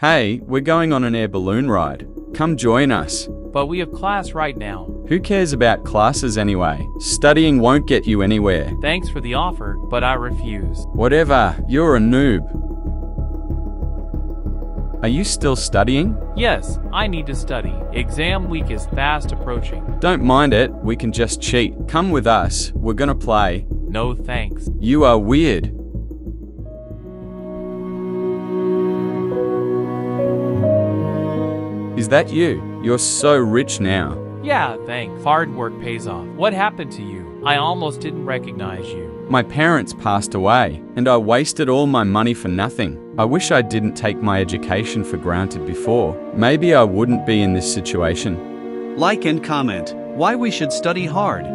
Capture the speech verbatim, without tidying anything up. Hey, we're going on an air balloon ride. Come join us. But we have class right now. Who cares about classes anyway? Studying won't get you anywhere. Thanks for the offer, but I refuse. Whatever, you're a noob. Are you still studying? Yes, I need to study. Exam week is fast approaching. Don't mind it, we can just cheat. Come with us, we're gonna play. No thanks. You are weird. Is that you? You're so rich now. Yeah, thanks. Hard work pays off. What happened to you? I almost didn't recognize you. My parents passed away, and I wasted all my money for nothing. I wish I didn't take my education for granted before. Maybe I wouldn't be in this situation. Like and comment why we should study hard.